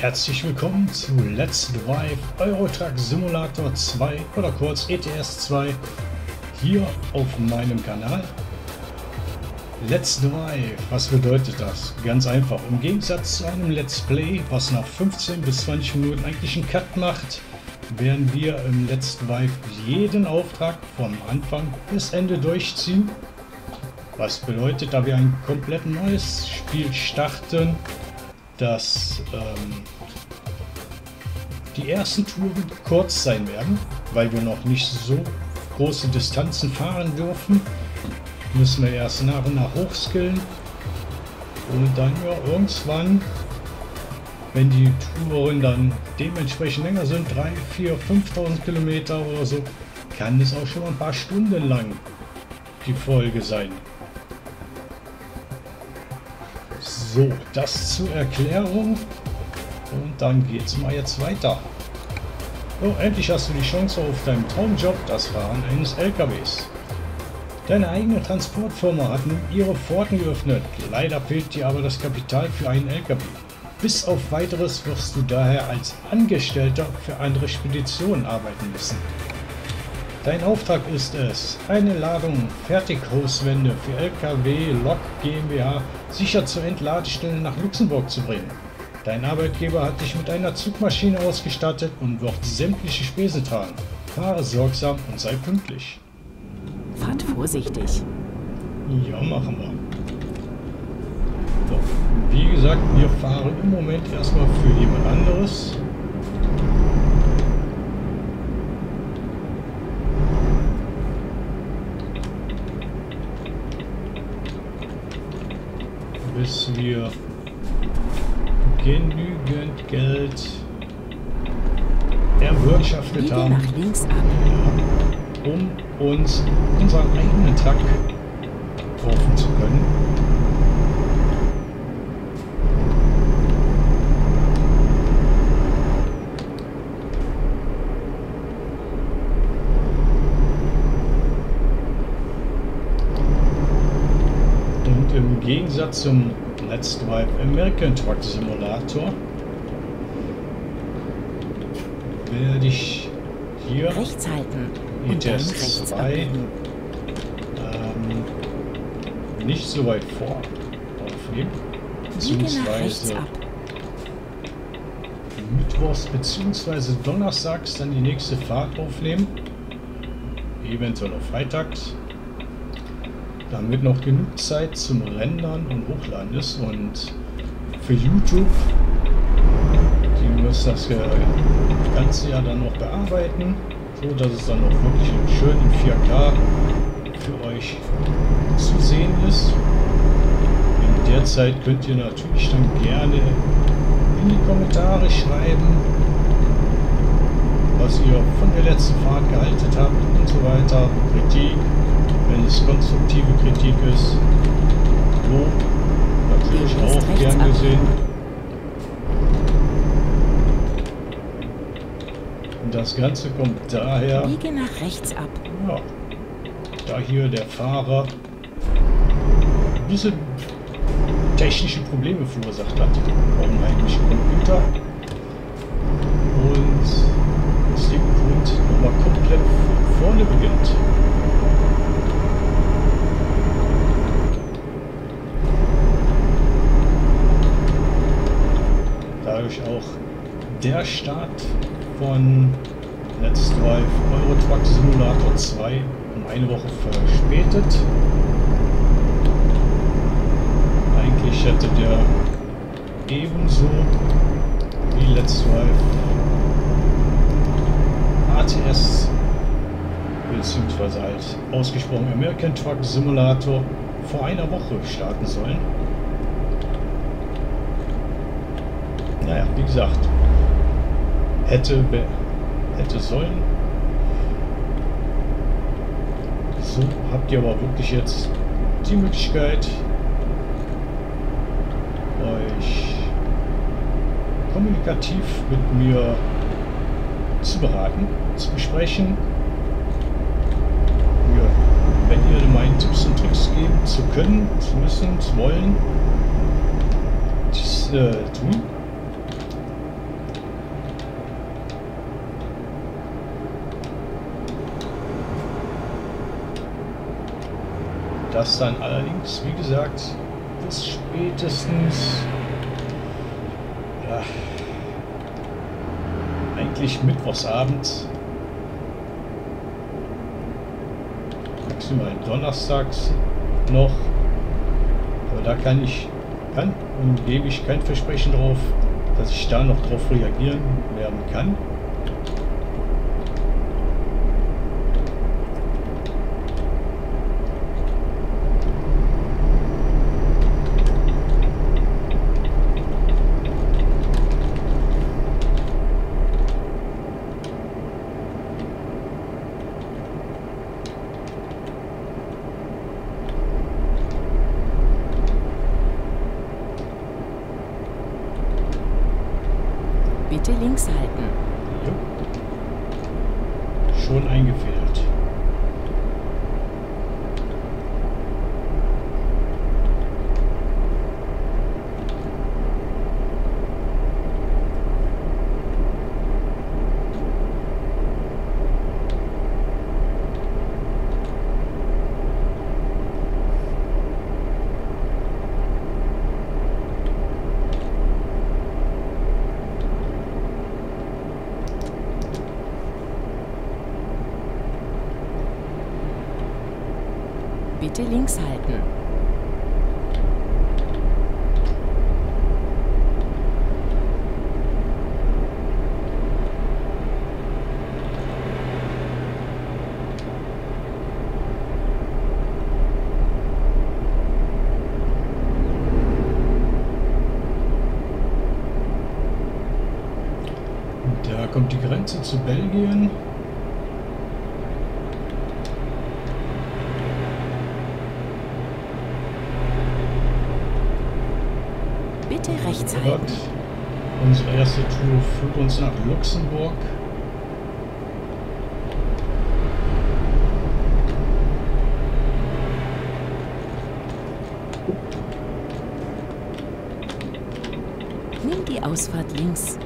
Herzlich willkommen zu Let's Drive Euro Truck Simulator 2 oder kurz ETS 2 hier auf meinem Kanal. Let's Drive, was bedeutet das? Ganz einfach, im Gegensatz zu einem Let's Play, was nach 15 bis 20 Minuten eigentlich einen Cut macht, werden wir im Let's Drive jeden Auftrag vom Anfang bis Ende durchziehen. Was bedeutet, da wir ein komplett neues Spiel starten, dass die ersten Touren kurz sein werden, weil wir noch nicht so große Distanzen fahren dürfen. Müssen wir erst nach und nach hochskillen und dann ja irgendwann, wenn die Touren dann dementsprechend länger sind, 3, 4, 5.000 Kilometer oder so, kann es auch schon ein paar Stunden lang die Folge sein. So, das zur Erklärung und dann geht's mal jetzt weiter. So, endlich hast du die Chance auf deinen Traumjob, das Fahren eines LKWs. Deine eigene Transportfirma hat nun ihre Pforten geöffnet, leider fehlt dir aber das Kapital für einen LKW. Bis auf Weiteres wirst du daher als Angestellter für andere Speditionen arbeiten müssen. Dein Auftrag ist es, eine Ladung Fertighaußwände für LKW Lok GmbH sicher zur Entladestelle nach Luxemburg zu bringen. Dein Arbeitgeber hat dich mit einer Zugmaschine ausgestattet und wird sämtliche Spesen tragen. Fahre sorgsam und sei pünktlich. Fahrt vorsichtig. Ja, machen wir. Doch, wie gesagt, wir fahren im Moment erstmal für jemand anderes. Bis wir genügend Geld erwirtschaftet haben, um uns unseren eigenen Truck kaufen zu können. Im Gegensatz zum Let's Drive American Truck Simulator werde ich hier ETS 2 nicht so weit aufnehmen, beziehungsweise mittwochs bzw. donnerstags dann die nächste Fahrt aufnehmen, eventuell auch freitags, damit noch genug Zeit zum Rendern und Hochladen ist. Und für YouTube, die müssen das ganze Jahr dann noch bearbeiten, so dass es dann auch wirklich schön in 4K für euch zu sehen ist. In der Zeit könnt ihr natürlich dann gerne in die Kommentare schreiben, was ihr von der letzten Fahrt gehalten habt und so weiter, Kritik, wenn es konstruktive Kritik ist, Lob, natürlich auch gern gesehen. Und das Ganze kommt daher, biege nach rechts ab. Ja, da hier der Fahrer ein bisschen technische Probleme verursacht hat, auf dem heimischen Computer. Und aus dem Grund nochmal komplett von vorne beginnt. Auch der Start von Let's Drive Euro Truck Simulator 2 um eine Woche verspätet. Eigentlich hätte der ebenso wie Let's Drive ATS bzw. halt ausgesprochen American Truck Simulator vor einer Woche starten sollen. Naja, wie gesagt, hätte sollen. So habt ihr aber wirklich jetzt die Möglichkeit, euch kommunikativ mit mir zu beraten, zu besprechen, wenn ihr meinen Tipps und Tricks geben zu können, zu müssen, zu wollen, dies tun. das dann allerdings, wie gesagt, bis spätestens ja, eigentlich mittwochsabends, maximal donnerstags noch, aber da gebe ich kein Versprechen drauf, dass ich da noch drauf reagieren werden kann. Bitte links halten. Ja. Schon eingefädelt. Bitte links halten. Und da kommt die Grenze zu Belgien. Unsere erste Tour führt uns nach Luxemburg. Nimm die Ausfahrt links.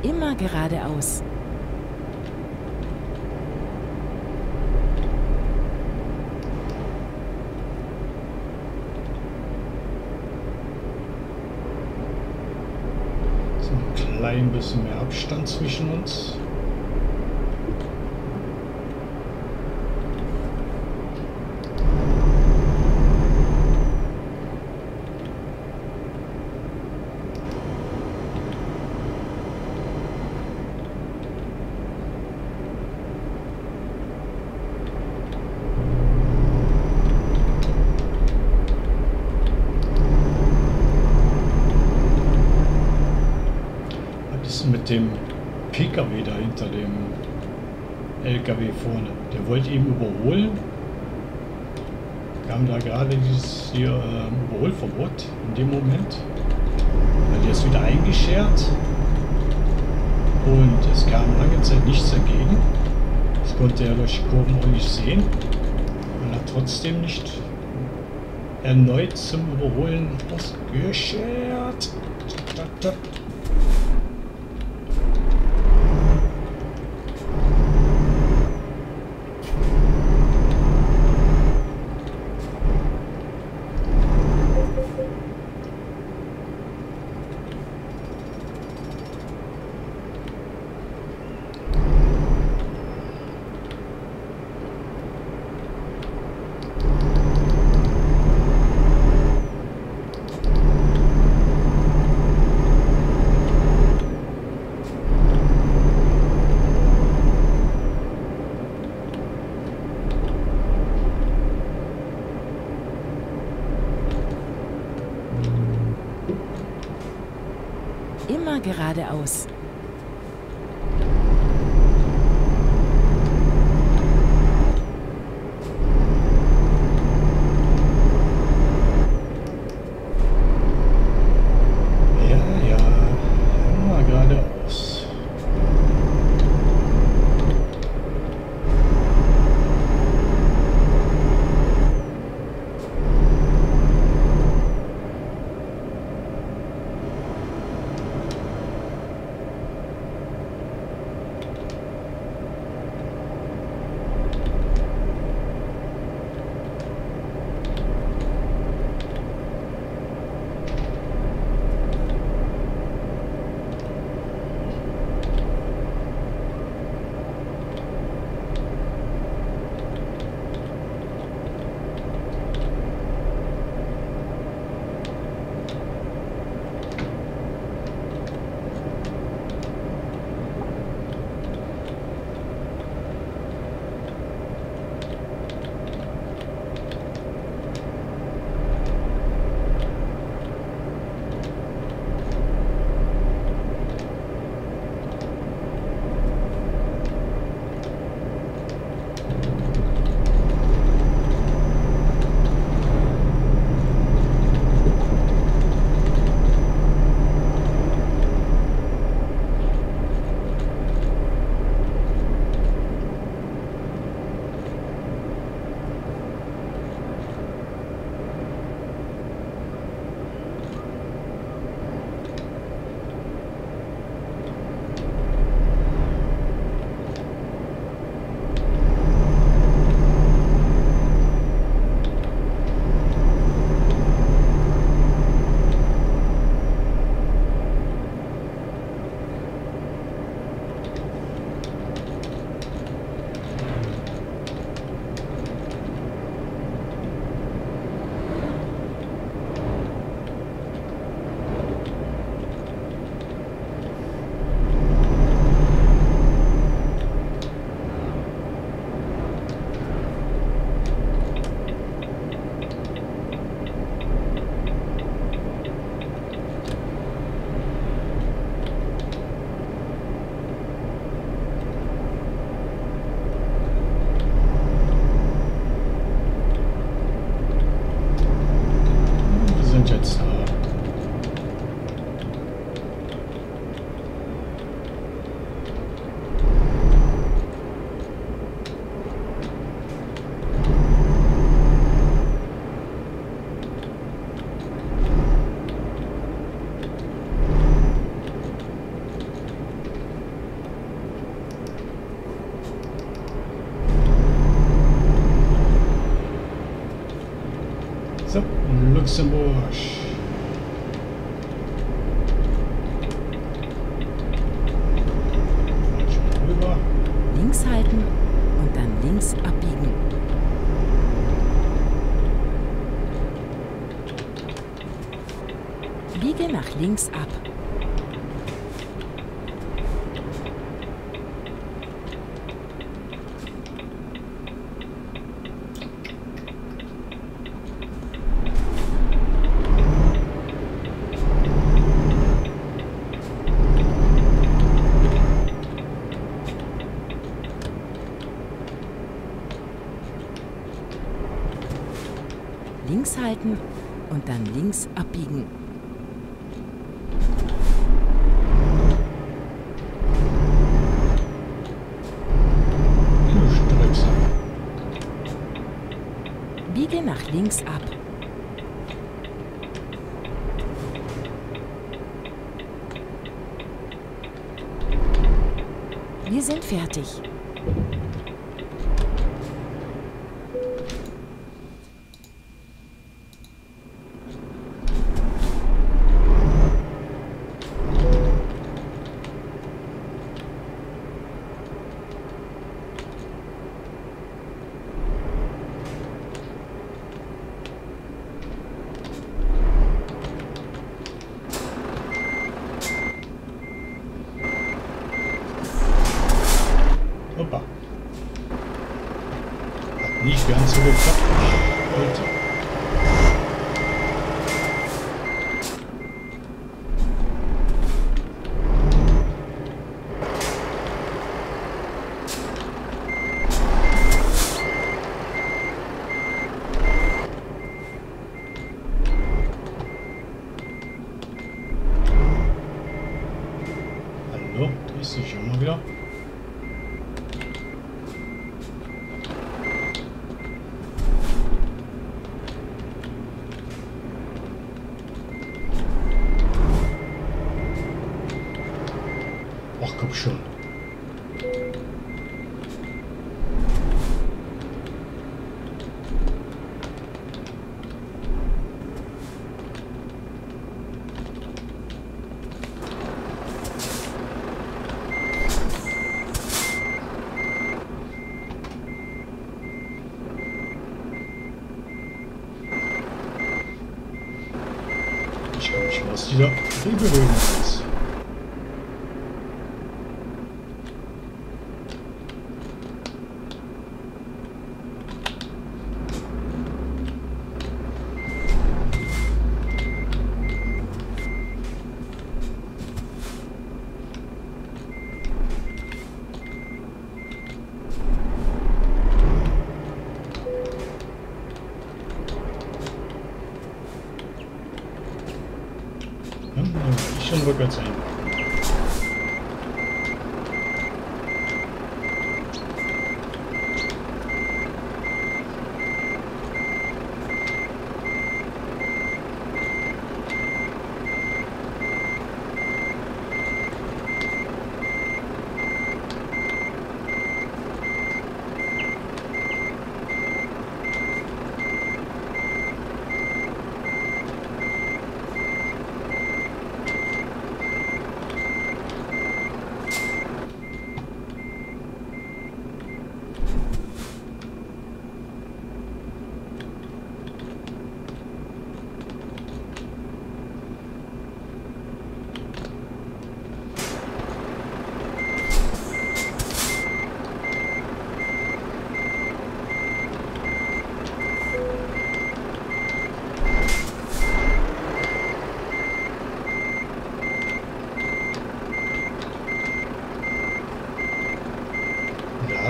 Immer geradeaus. So ein klein bisschen mehr Abstand zwischen uns. Dem PKW da hinter dem LKW vorne. Der wollte eben überholen. Kam da gerade dieses hier Überholverbot in dem Moment. Weil der ist wieder eingeschert. Und es kam lange Zeit nichts dagegen. Das konnte er durch die Kurven auch nicht sehen. Und hat trotzdem nicht erneut zum Überholen ausgeschert. Geradeaus. Ja, immer geradeaus. Luxemburg. Links halten und dann links abbiegen. Biege nach links ab. links halten und dann links abbiegen. Biege nach links ab. Wir sind fertig. Die bewegen uns.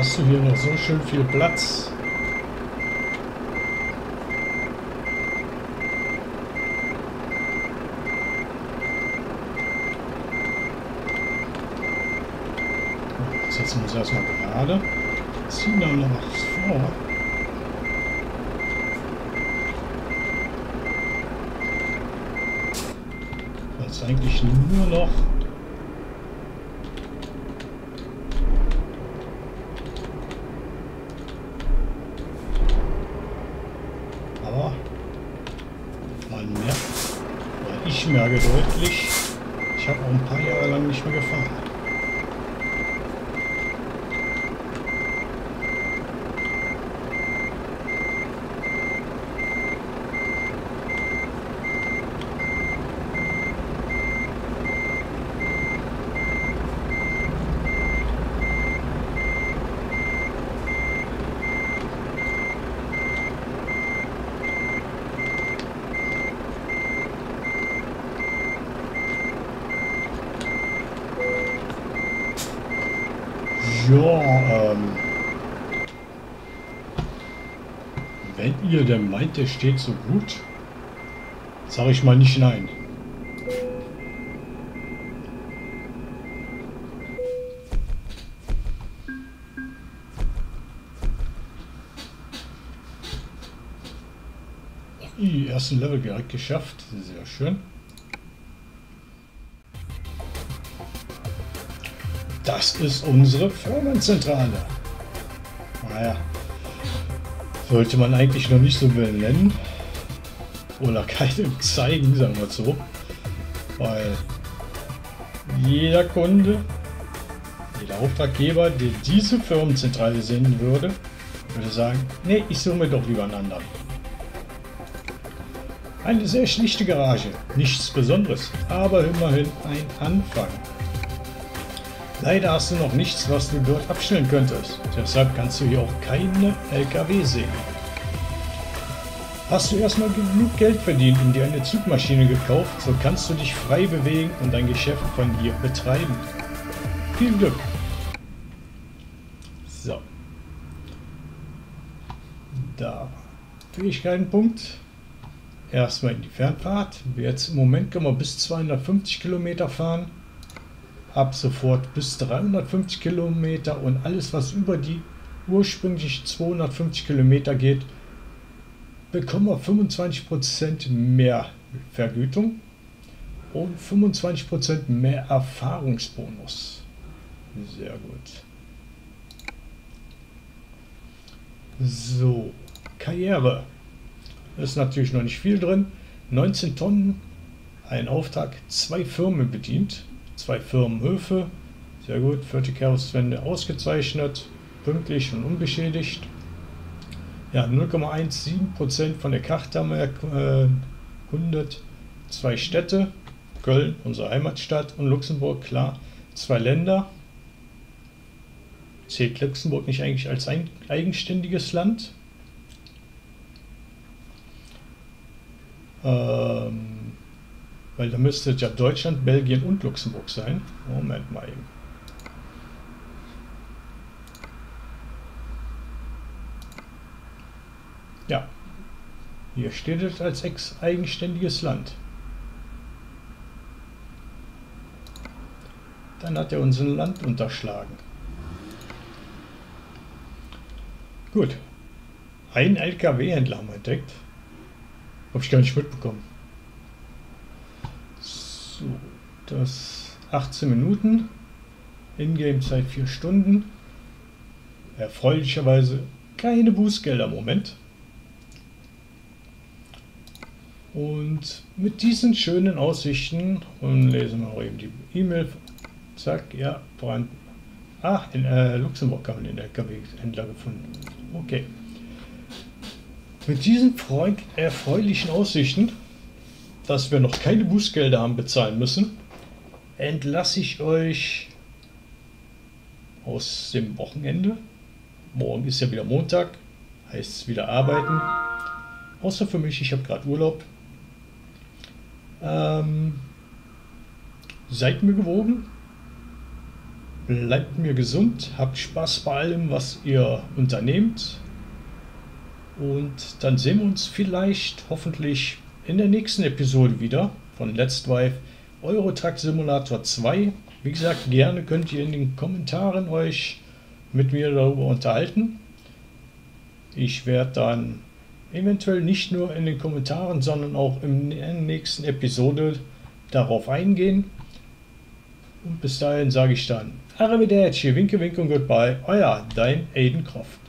Hast du hier noch so schön viel Platz? Jetzt setzen wir uns erstmal gerade, ziehen dann noch vor. Jetzt eigentlich nur noch deutlich. Ich habe auch ein paar Jahre lang nicht mehr gefahren. Wenn ihr denn meint, der steht so gut, sage ich mal nicht nein. Die ersten Level direkt geschafft, sehr schön. Das ist unsere Firmenzentrale. Naja, sollte man eigentlich noch nicht so benennen oder keinem zeigen, sagen wir so, weil jeder Kunde, jeder Auftraggeber, der diese Firmenzentrale sehen würde, würde sagen, nee, ich suche mir doch lieber einen anderen. Eine sehr schlichte Garage, nichts Besonderes, aber immerhin ein Anfang. Leider hast du noch nichts, was du dort abstellen könntest, deshalb kannst du hier auch keine LKW sehen. Hast du erstmal genug Geld verdient und dir eine Zugmaschine gekauft, so kannst du dich frei bewegen und dein Geschäft von hier betreiben. Viel Glück! So. Da. Fähigkeitenpunkt. Erstmal in die Fernfahrt. Jetzt im Moment können wir bis 250 Kilometer fahren. Ab sofort bis 350 Kilometer und alles, was über die ursprünglich 250 Kilometer geht, bekommen wir 25% mehr Vergütung und 25% mehr Erfahrungsbonus. Sehr gut. So, Karriere. Ist natürlich noch nicht viel drin. 19 Tonnen, ein Auftrag, 2 Firmen bedient, 2 Firmenhöfe, sehr gut, 40 Kerouswände ausgezeichnet, pünktlich und unbeschädigt. Ja, 0,17% von der Karte haben wir erkundet, 2 Städte, Köln, unsere Heimatstadt, und Luxemburg, klar, 2 Länder. Zählt Luxemburg nicht eigentlich als ein eigenständiges Land? Weil da müsste ja Deutschland, Belgien und Luxemburg sein. Moment mal eben. Ja, hier steht es als eigenständiges Land. Dann hat er unser Land unterschlagen. Gut, einen LKW-Händler haben wir entdeckt. Habe ich gar nicht mitbekommen. So, das 18 Minuten. Ingame-Zeit 4 Stunden. Erfreulicherweise keine Bußgelder im Moment. Und mit diesen schönen Aussichten, und lesen wir auch eben die E-Mail. Zack, ja, Brand. Ah, in Luxemburg haben wir den LKW-Händler gefunden. Okay. Mit diesen erfreulichen Aussichten, dass wir noch keine Bußgelder haben bezahlen müssen, entlasse ich euch aus dem Wochenende. Morgen ist ja wieder Montag, heißt es wieder arbeiten. Außer für mich, ich habe gerade Urlaub. Seid mir gewogen, bleibt mir gesund, habt Spaß bei allem, was ihr unternehmt. Und dann sehen wir uns vielleicht hoffentlich in der nächsten Episode wieder von Let's Drive Euro Truck Simulator 2. Wie gesagt, gerne könnt ihr in den Kommentaren euch mit mir darüber unterhalten. Ich werde dann eventuell nicht nur in den Kommentaren, sondern auch in der nächsten Episode darauf eingehen. Und bis dahin sage ich dann Arrivederci, winke, winke und goodbye, euer, dein Aiden Croft.